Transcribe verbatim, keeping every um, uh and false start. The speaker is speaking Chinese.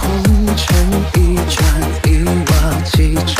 红尘一转一瓦几转。